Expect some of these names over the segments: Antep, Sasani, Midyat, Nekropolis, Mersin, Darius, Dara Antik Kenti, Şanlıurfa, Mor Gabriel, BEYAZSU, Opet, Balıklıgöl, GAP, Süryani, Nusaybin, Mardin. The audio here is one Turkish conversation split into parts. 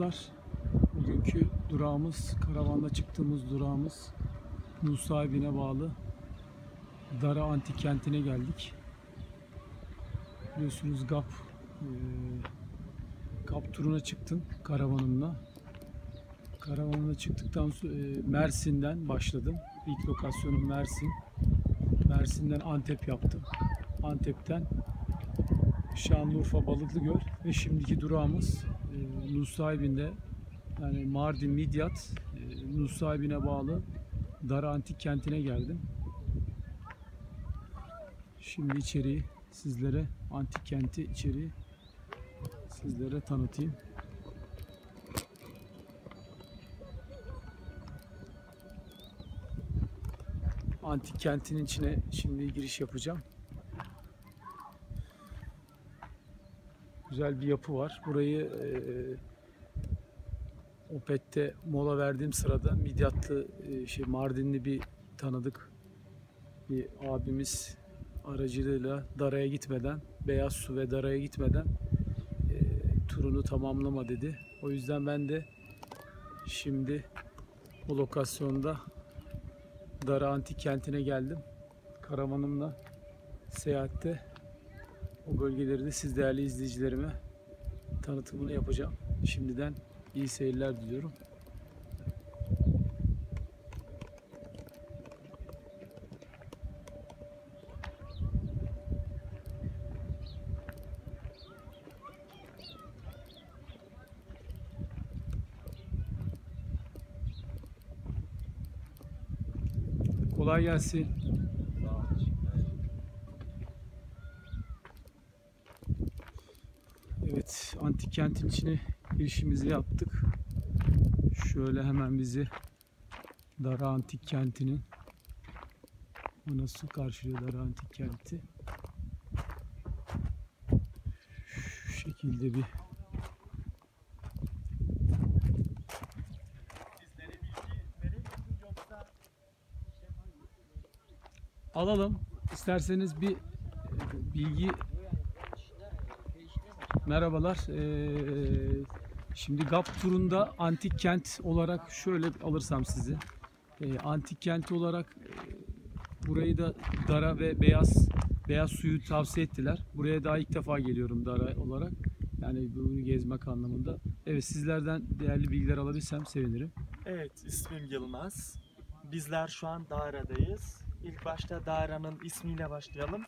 arkadaşlar. Bugünkü durağımız, karavanla çıktığımız durağımız Nusaybin'e bağlı Dara Antik Kenti'ne geldik. Biliyorsunuz GAP turuna çıktım karavanımla. Karavanla çıktıktan sonra Mersin'den başladım. İlk lokasyonum Mersin. Mersin'den Antep yaptım. Antep'ten Şanlıurfa, Balıklıgöl ve şimdiki durağımız Nusaybin'de, yani Mardin, Midyat, Nusaybin'e bağlı Dara Antik Kenti'ne geldim. Şimdi içeriği sizlere, antik kenti içeriği sizlere tanıtayım. Antik kentinin içine şimdi giriş yapacağım. Güzel bir yapı var. Burayı Opet'te mola verdiğim sırada Midyatlı, Mardinli bir tanıdık bir abimiz aracılığıyla Dara'ya gitmeden, Beyaz Su ve Dara'ya gitmeden turunu tamamlama dedi. O yüzden ben de şimdi bu lokasyonda Dara Antik Kenti'ne geldim. Karavanımla seyahatte o bölgeleri de siz değerli izleyicilerime tanıtımını yapacağım. Şimdiden iyi seyirler diliyorum. Kolay gelsin. Evet, antik kentin içine girişimizi yaptık. Şöyle hemen bizi Dara Antik Kenti'nin, burası karşılıyor Dara Antik Kenti. Şu şekilde bir alalım. İsterseniz bir bilgi. Merhabalar. Şimdi GAP turunda antik kent olarak şöyle alırsam sizi. Antik kenti olarak burayı da Dara ve Beyaz Suyu tavsiye ettiler. Buraya daha ilk defa geliyorum Dara olarak. Yani bunu gezmek anlamında. Evet, sizlerden değerli bilgiler alabilsem sevinirim. Evet, ismim Yılmaz. Bizler şu an Dara'dayız. İlk başta Dara'nın ismiyle başlayalım.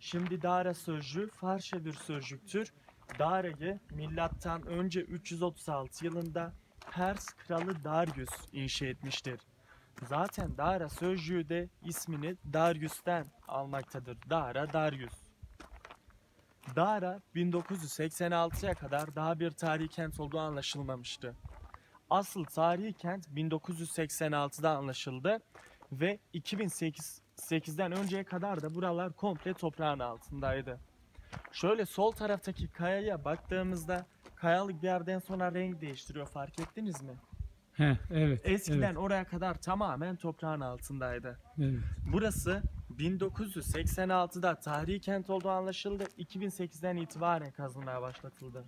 Şimdi Dara sözcüğü Farsça bir sözcüktür. Dara'yı milattan önce 336 yılında Pers kralı Darius inşa etmiştir. Zaten Dara sözcüğü de ismini Darius'ten almaktadır. Dara, Darius. Dara 1986'ya kadar daha bir tarihi kent olduğu anlaşılmamıştı. Asıl tarihi kent 1986'da anlaşıldı. Ve 2008'den önceye kadar da buralar komple toprağın altındaydı. Şöyle sol taraftaki kayaya baktığımızda kayalık bir yerden sonra renk değiştiriyor, fark ettiniz mi? Heh, evet. Eskiden evet, oraya kadar tamamen toprağın altındaydı. Evet. Burası 1986'da tarihi kent olduğu anlaşıldı. 2008'den itibaren kazılmaya başlatıldı.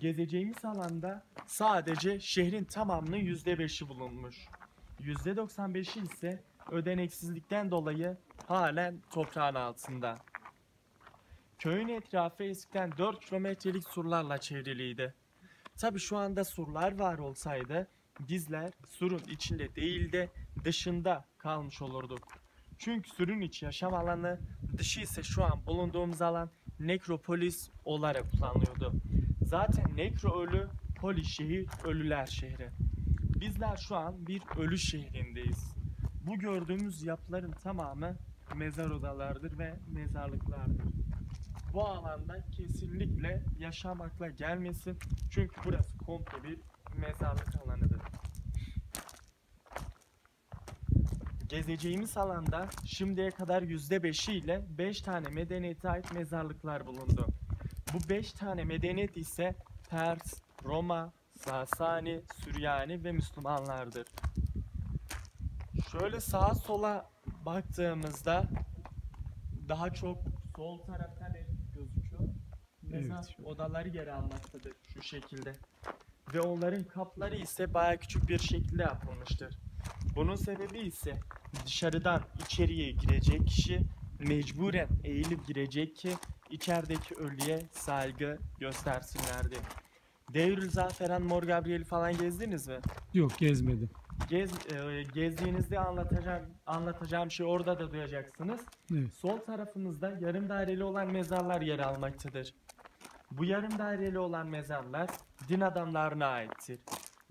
Gezeceğimiz alanda sadece şehrin tamamının %5'i bulunmuş. %95'i ise ödeneksizlikten dolayı halen toprağın altında. Köyün etrafı eskiden 4 kilometrelik surlarla çevriliydi. Tabi şu anda surlar var olsaydı bizler surun içinde değil de dışında kalmış olurduk. Çünkü surun içi yaşam alanı, dışı ise şu an bulunduğumuz alan nekropolis olarak kullanılıyordu. Zaten nekro ölü, polis şehir, ölüler şehri. Bizler şu an bir ölü şehrindeyiz. Bu gördüğümüz yapıların tamamı mezar odalardır ve mezarlıklardır. Bu alanda kesinlikle yaşam akla gelmesin. Çünkü burası komple bir mezarlık alanıdır. Gezeceğimiz alanda şimdiye kadar %5'i ile 5 tane medeniyete ait mezarlıklar bulundu. Bu 5 tane medeniyet ise Pers, Roma, Sasani, Süryani ve Müslümanlardır. Şöyle sağa sola baktığımızda daha çok sol taraftan gözüküyor. mezar odaları yer almaktadır şu şekilde. Ve onların kapları ise baya küçük bir şekilde yapılmıştır. Bunun sebebi ise dışarıdan içeriye girecek kişi mecburen eğilip girecek ki içerideki ölüye saygı göstersinlerdi. Devrül Zaferan, Mor Gabriel'i falan gezdiniz mi? Yok, gezmedim. Gezdiğinizde anlatacağım şey orada da duyacaksınız. Evet. Sol tarafınızda yarım daireli olan mezarlar yer almaktadır. Bu yarım daireli olan mezarlar din adamlarına aittir.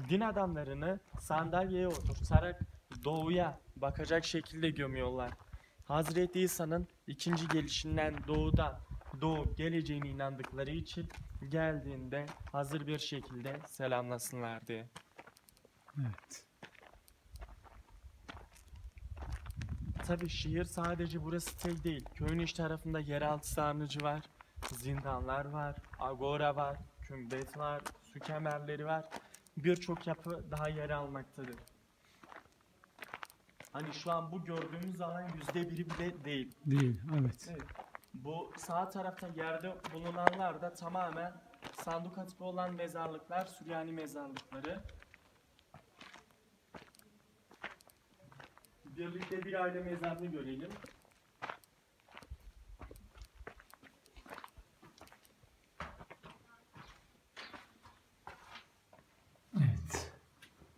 Din adamlarını sandalyeye oturtarak doğuya bakacak şekilde gömüyorlar. Hazreti İsa'nın ikinci gelişinden doğuda doğup geleceğine inandıkları için geldiğinde hazır bir şekilde selamlasınlar diye. Evet. Tabii şehir sadece burası tek değil. Köyün iç tarafında yeraltı sarnıcı var, zindanlar var, agora var, kümbet var, su kemerleri var. Birçok yapı daha yer almaktadır. Hani şu an bu gördüğümüz alan %1'i bile değil. Değil, evet. Evet. Bu sağ tarafta yerde bulunanlar da tamamen sanduka tipi olan mezarlıklar, Süryani mezarlıkları. Birlikte bir aile mezarını görelim. Evet.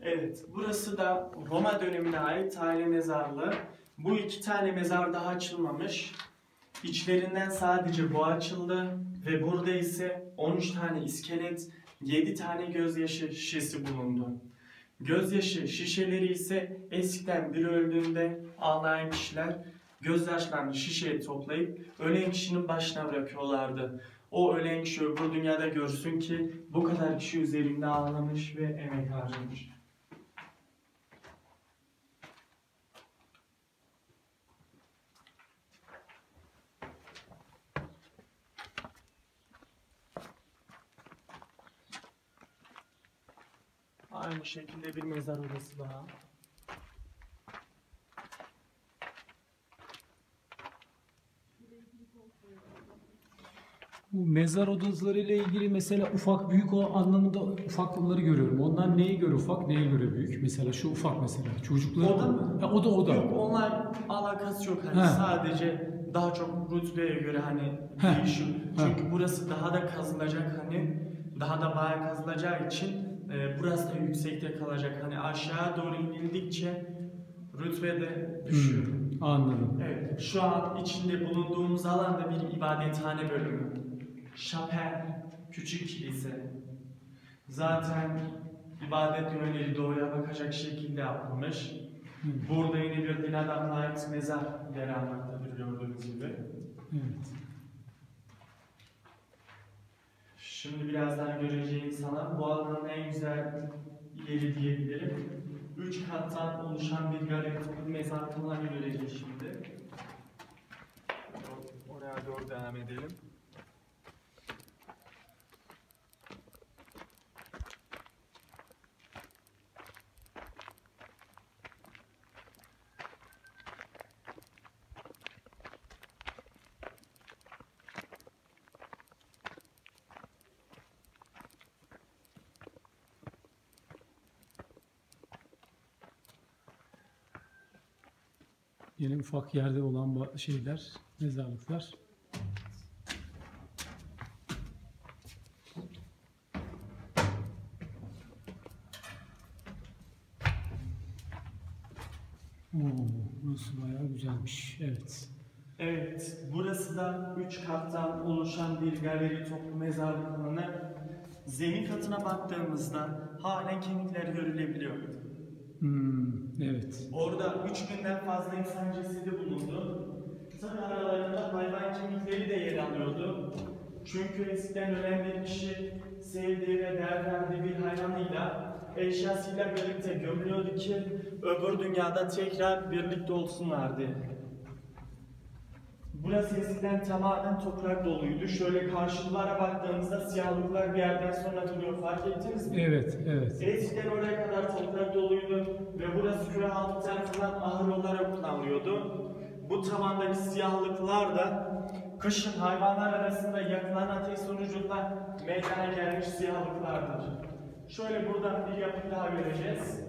Evet, burası da Roma dönemine ait aile mezarlığı. Bu iki tane mezar daha açılmamış. İçlerinden sadece bu açıldı ve burada ise 13 tane iskelet, 7 tane gözyaşı şişesi bulundu. Gözyaşı şişeleri ise eskiden biri öldüğünde ağlayan kişiler gözyaşlarını şişeye toplayıp ölen kişinin başına bırakıyorlardı. O ölen kişi öbür dünyada görsün ki bu kadar kişi üzerinde ağlamış ve emek harcamış. Aynı şekilde bir mezar odası daha. Bu mezar odaları ile ilgili mesela ufak büyük o anlamında ufaklıkları görüyorum. Onlar neye göre ufak, neye göre büyük? Mesela şu ufak mesela. Çocuklar. O da mı? Ha, o da o da. Yok, onlar alakası yok. Hani sadece daha çok rütbeye göre hani değişiyor. Çünkü burası daha da kazılacak, hani daha da bayağı kazılacağı için burası da yüksekte kalacak. Hani aşağı doğru inildikçe rütbe de düşüyor. Anladım. Evet. Şu an içinde bulunduğumuz alanda bir ibadethane bölümü. Şapel, küçük kilise. Zaten ibadet yönleri doğuya bakacak şekilde yapılmış. Burada yine bir din adamına ait mezar yer almaktadır gördüğünüz gibi. Evet. Şimdi birazdan göreceğiniz alan bu alanın en güzel yeri diyebilirim. 3 kattan oluşan bir galeride bir mezar falan göreceğiz şimdi. Oraya doğru devam edelim. Yine ufak yerde olan şeyler, mezarlıklar. Burası bayağı güzelmiş. Evet. Evet, burası da 3 kattan oluşan bir galeri toplu mezarlık alanı. Zemin katına baktığımızda halen kemikler görülebiliyor. Evet. Orada 3000'den fazla insan cesedi bulundu. Tabii aralarında hayvan kemikleri de yer alıyordu. Çünkü eskiden ölen bir kişi sevdiği ve değer verdiği bir hayvanıyla, eşyasıyla birlikte gömülüyordu ki öbür dünyada tekrar birlikte olsunlardı. Burası eskiden tamamen toprak doluydu. Şöyle karşılara baktığımızda siyahlıklar bir yerden sonra duruyor. Fark ettiniz mi? Evet, evet. Eskiden oraya kadar toprak doluydu ve burası küre halkı tarafından ahır olarak kullanılıyordu. Bu tavandaki siyahlıklar da kışın hayvanlar arasında yakılan ateş sonucunda meydana gelmiş ziyalıklardır. Şöyle buradan bir yapı daha göreceğiz.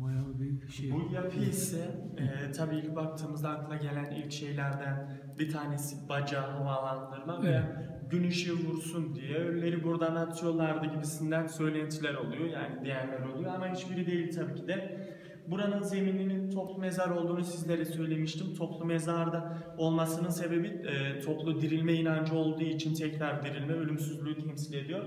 Bayağı büyük bir şey. Bu yapı ise tabii ilk baktığımızda akla gelen ilk şeylerden bir tanesi baca, havalandırma ve gün ışığı vursun diye ölüleri buradan atıyorlardı gibisinden söylentiler oluyor, yani diğerler oluyor ama hiçbiri değil tabii ki de. Buranın zemininin toplu mezar olduğunu sizlere söylemiştim. Toplu mezarda olmasının sebebi toplu dirilme inancı olduğu için tekrar dirilme, ölümsüzlüğü temsil ediyor.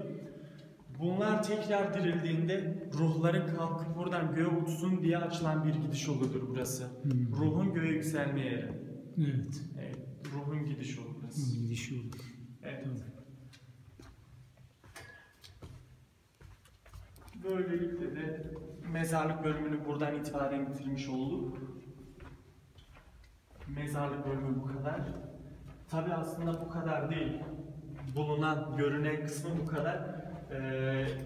Bunlar tekrar dirildiğinde ruhları kalkıp buradan göğe uçsun diye açılan bir gidiş yoludur burası. Ruhun göğe yükselme yeri. Evet. Evet, ruhun gidiş yolu burası. Gidiş yolu. Evet. Böylelikle de mezarlık bölümünü buradan itibaren bitirmiş olduk. Mezarlık bölümü bu kadar. Tabi aslında bu kadar değil. Bulunan, görünen kısmı bu kadar.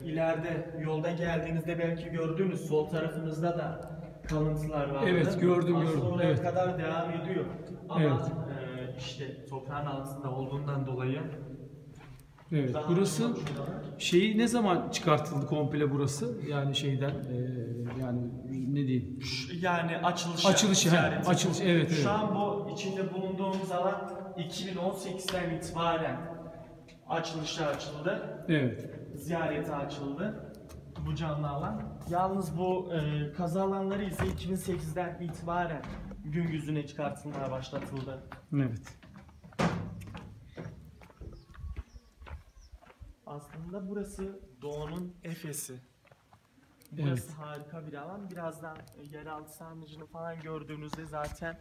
İleride yolda geldiğinizde belki gördüğünüz sol tarafınızda da kalıntılar var. Evet, gördüm. Aslında oraya kadar devam ediyor. Ama işte toprağın altında olduğundan dolayı. Evet, burası şeyi ne zaman çıkartıldı komple burası? Yani şeyden yani ne diyeyim? Yani açılışı. Yani açılış, evet. Şu an bu içinde bulunduğumuz alan 2018'den itibaren açılışa açıldı. Evet. Ziyarete açıldı bu canlı alan. Yalnız bu kazı alanları ise 2008'den itibaren gün yüzüne çıkartılmaya başlatıldı. Evet. Aslında burası doğunun Efes'i. Burası harika bir alan. Birazdan yeraltı sarnıcını falan gördüğünüzde zaten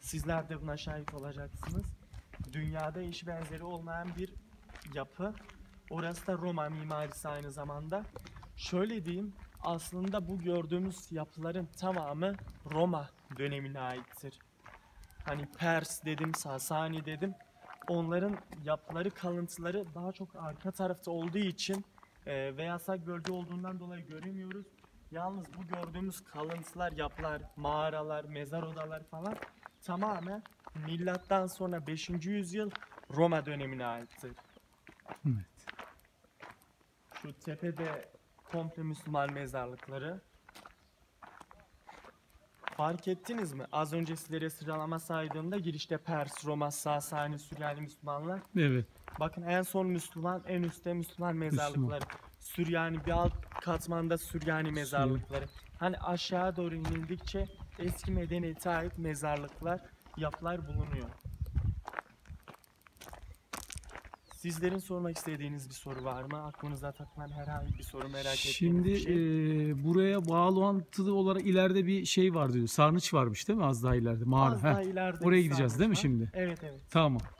sizler de buna şahit olacaksınız. Dünyada eşi benzeri olmayan bir yapı. Orası da Roma mimarisi aynı zamanda. Şöyle diyeyim, aslında bu gördüğümüz yapıların tamamı Roma dönemine aittir. Hani Pers dedim, Sasani dedim. Onların yapıları, kalıntıları daha çok arka tarafta olduğu için ve yasak bölge olduğundan dolayı göremiyoruz. Yalnız bu gördüğümüz kalıntılar, yapılar, mağaralar, mezar odalar falan tamamen milattan sonra 5. yüzyıl Roma dönemine aittir. Evet. Şu tepede komple Müslüman mezarlıkları. Fark ettiniz mi? Az önce sizlere sıralama saydığımda girişte Pers, Roma, Sasani, Süryani Müslümanlar. Evet. Bakın en son Müslüman, en üstte Müslüman mezarlıkları. Süryani, bir alt katmanda Süryani mezarlıkları. Hani aşağı doğru inildikçe eski medeniyete ait mezarlıklar, yapılar bulunuyor. Sizlerin sormak istediğiniz bir soru var mı? Aklınıza takılan herhangi bir soru, merak ettiğiniz bir şey? Şimdi buraya bağlantılı olarak ileride bir şey var diyor. Sarnıç varmış değil mi? Az daha ileride. Mağara. Az daha ileride. Oraya gideceğiz değil mi şimdi? Evet. Tamam.